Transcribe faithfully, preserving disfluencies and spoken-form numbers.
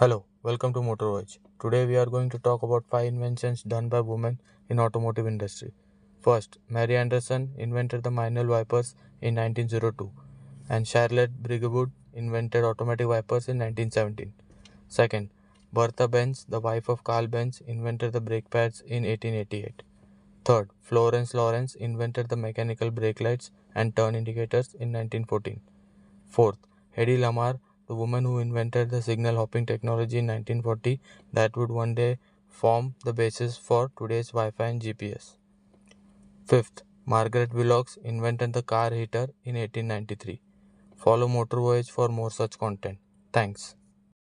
Hello, welcome to Motor Voyage. Today we are going to talk about five inventions done by women in automotive industry. First, Mary Anderson invented the manual wipers in nineteen oh two and Charlotte Bridgwood invented automatic wipers in nineteen seventeen. Second, Bertha Benz, the wife of Carl Benz, invented the brake pads in eighteen eighty-eight. Third, Florence Lawrence invented the mechanical brake lights and turn indicators in nineteen fourteen. Fourth, Hedy Lamarr, the woman who invented the signal hopping technology in nineteen forty that would one day form the basis for today's Wi-Fi and G P S. Fifth, Margaret Wilcox invented the car heater in eighteen ninety-three. Follow Motor Voyage for more such content. Thanks.